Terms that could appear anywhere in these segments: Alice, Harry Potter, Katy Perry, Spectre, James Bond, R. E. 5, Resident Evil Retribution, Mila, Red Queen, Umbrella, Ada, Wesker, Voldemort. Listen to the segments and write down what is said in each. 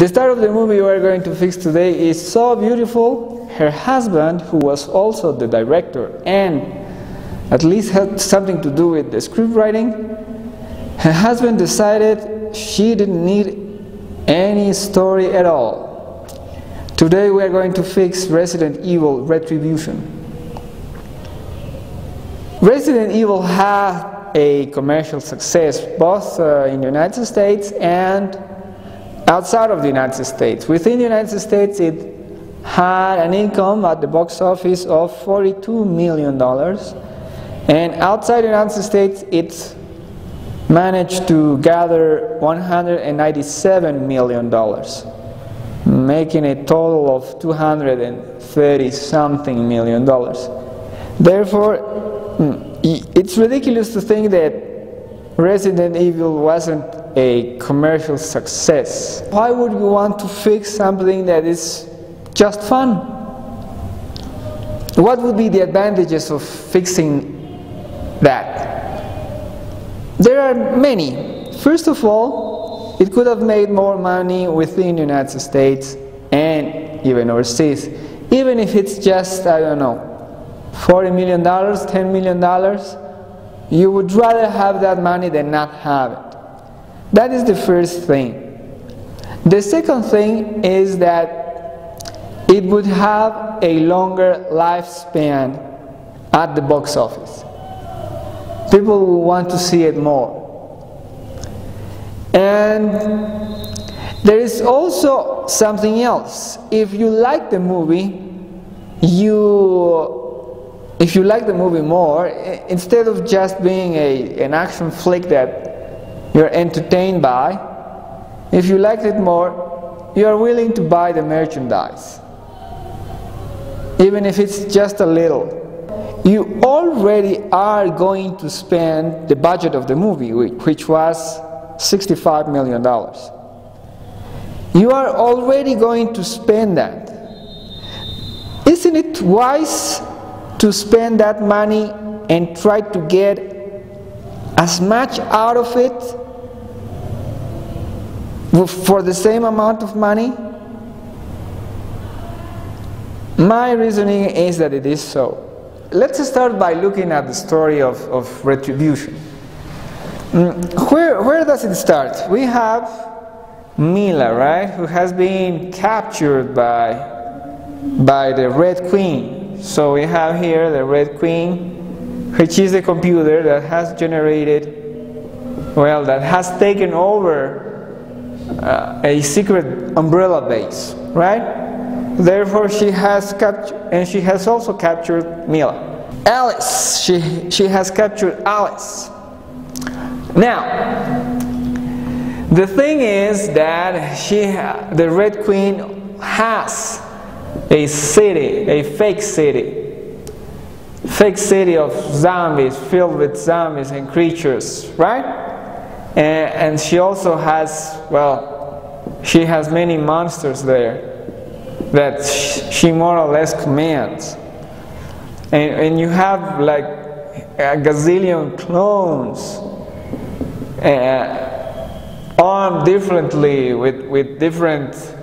The star of the movie we are going to fix today is so beautiful. Her husband, who was also the director and at least had something to do with the script writing, her husband decided she didn't need any story at all. Today we are going to fix Resident Evil Retribution. Resident Evil had a commercial success both in the United States and outside of the United States. Within the United States, it had an income at the box office of $42 million. And outside the United States, it managed to gather $197 million, making a total of $230-something million. Therefore, it's ridiculous to think that Resident Evil wasn't a commercial success. Why would you want to fix something that is just fun? What would be the advantages of fixing that? There are many. First of all, it could have made more money within the United States and even overseas. Even if it's just, I don't know, $40 million, $10 million, you would rather have that money than not have it. That is the first thing. The second thing is that it would have a longer lifespan at the box office. People will want to see it more. And there is also something else. If you like the movie, if you like the movie more, instead of just being an action flick that you're entertained by, if you like it more, you are willing to buy the merchandise, even if it's just a little. You already are going to spend the budget of the movie, which was $65 million. You are already going to spend that. Isn't it wise to spend that money and try to get as much out of it for the same amount of money? My reasoning is that it is so. Let's start by looking at the story of Retribution. Where does it start? We have Mila, right, who has been captured by the Red Queen. So we have here the Red Queen, which is the computer that has generated, well, that has taken over a secret Umbrella base, right? Therefore, she has captured, and she has also captured Mila. Alice, she has captured Alice. Now, the thing is that the Red Queen has a city, a fake city of zombies, filled with zombies and creatures, right? And she also has, well, she has many monsters there that she more or less commands. And you have like a gazillion clones armed differently with different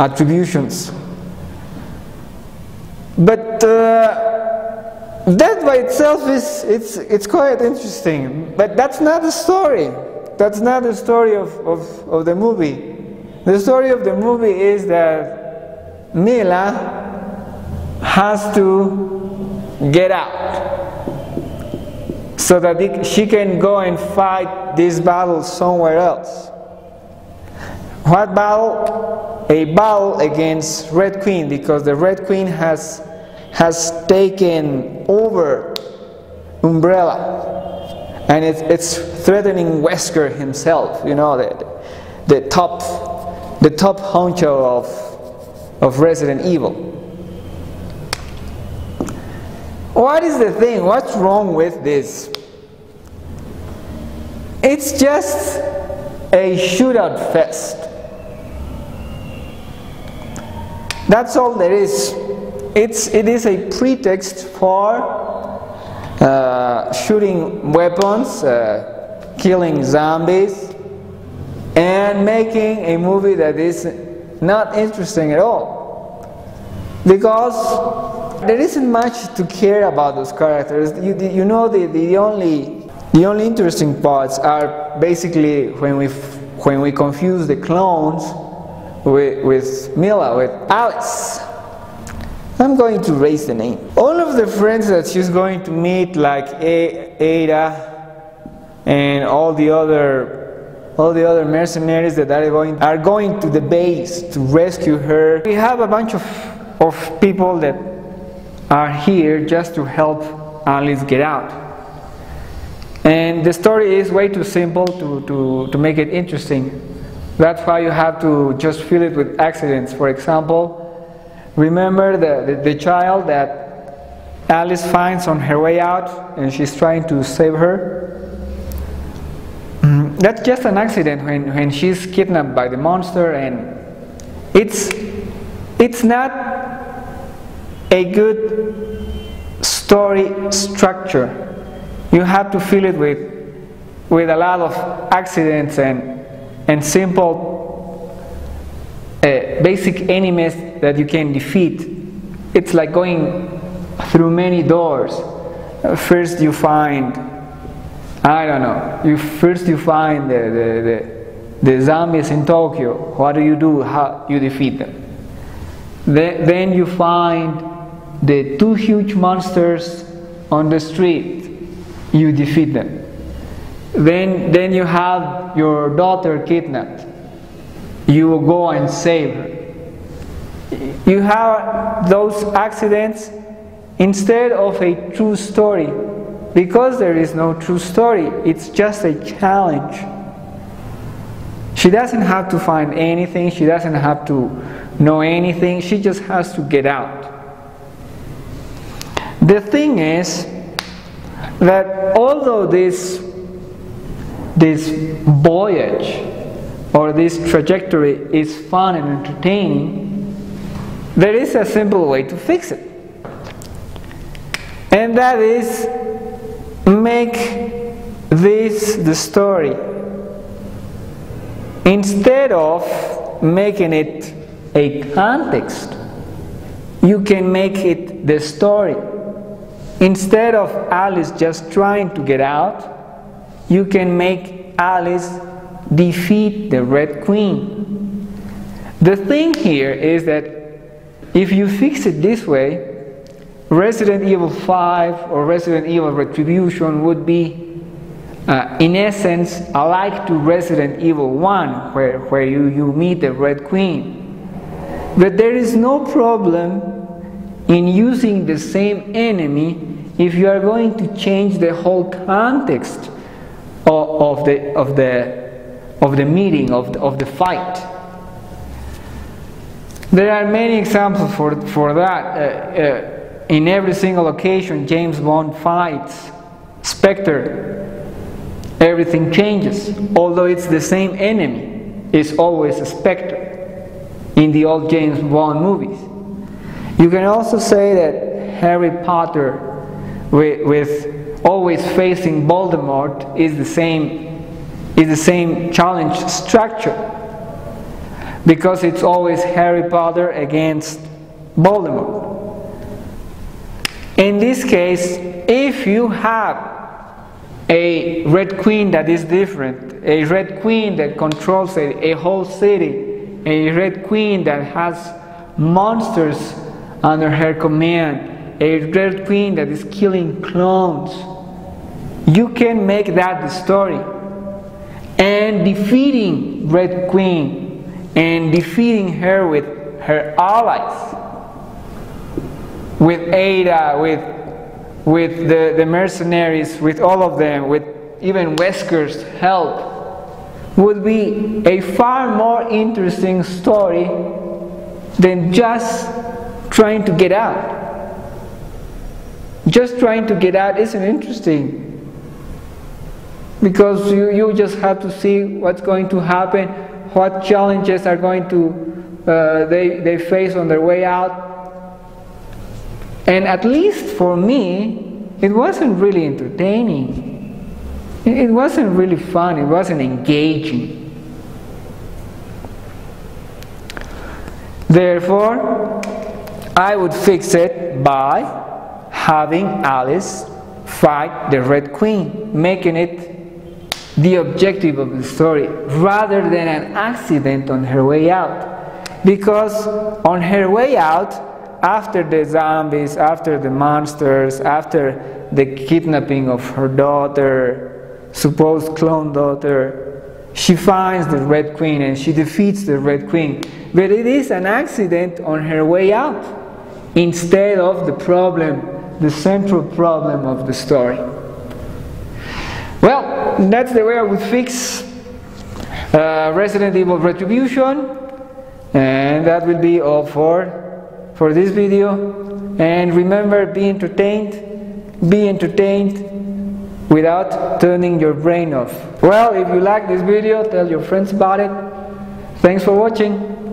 attributions. But that by itself is it's quite interesting, but that's not the story. That's not the story of the movie. The story of the movie is that Mila has to get out so that she can go and fight this battle somewhere else. What battle? A battle against Red Queen, because the Red Queen has taken over Umbrella, and it's threatening Wesker himself, you know, the top honcho of Resident Evil. What is the thing? What's wrong with this? It's just a shootout fest. That's all there is. It is a pretext for shooting weapons, killing zombies, and making a movie that is not interesting at all, because there isn't much to care about those characters. You know, the only interesting parts are basically when we confuse the clones with Mila, with Alice. I'm going to raise the name. All of the friends that she's going to meet, like Ada and all the other mercenaries that are going to the base to rescue her. We have a bunch of people that are here just to help Alice get out. And the story is way too simple to make it interesting. That's why you have to just fill it with accidents. For example, remember the child that Alice finds on her way out and she's trying to save her? That's just an accident when she's kidnapped by the monster, and it's not a good story structure. You have to fill it with a lot of accidents and simple basic enemies that you can defeat. It's like going through many doors. First you find, I don't know, first you find the zombies in Tokyo. What do you do? How you defeat them? Then you find the two huge monsters on the street. You defeat them. Then you have your daughter kidnapped. You will go and save her. You have those accidents instead of a true story, because there is no true story. It's just a challenge. She doesn't have to find anything. She doesn't have to know anything. She just has to get out. The thing is that although this voyage or this trajectory is fun and entertaining, there is a simple way to fix it. And that is, make this the story. Instead of making it a context, you can make it the story. Instead of Alice just trying to get out, you can make Alice defeat the Red Queen. The thing here is that if you fix it this way, Resident Evil 5 or Resident Evil Retribution would be, in essence, alike to Resident Evil 1, where you meet the Red Queen. But there is no problem in using the same enemy if you are going to change the whole context of the meeting, of the fight. There are many examples for that. In every single occasion James Bond fights Spectre, everything changes. Although it's the same enemy, it's always a Spectre in the old James Bond movies. You can also say that Harry Potter with always facing Voldemort is the same challenge structure, because it's always Harry Potter against Voldemort. In this case, if you have a Red Queen that is different, a Red Queen that controls a whole city, a Red Queen that has monsters under her command, a Red Queen that is killing clones, you can make that the story. And defeating Red Queen and defeating her with her allies, with Ada, with the mercenaries, with all of them, with even Wesker's help, would be a far more interesting story than just trying to get out. Just trying to get out isn't interesting, because you just have to see what's going to happen, what challenges are going to they face on their way out. And at least for me, it wasn't really entertaining. It wasn't really fun. It wasn't engaging. Therefore, I would fix it by having Alice fight the Red Queen, making it the objective of the story rather than an accident on her way out. Because on her way out, after the zombies, after the monsters, after the kidnapping of her daughter, supposed clone daughter, she finds the Red Queen and she defeats the Red Queen. But it is an accident on her way out instead of the problem, the central problem of the story. Well, that's the way I would fix Resident Evil Retribution, and that will be all for this video. And remember, be entertained without turning your brain off. Well, if you like this video, tell your friends about it. Thanks for watching.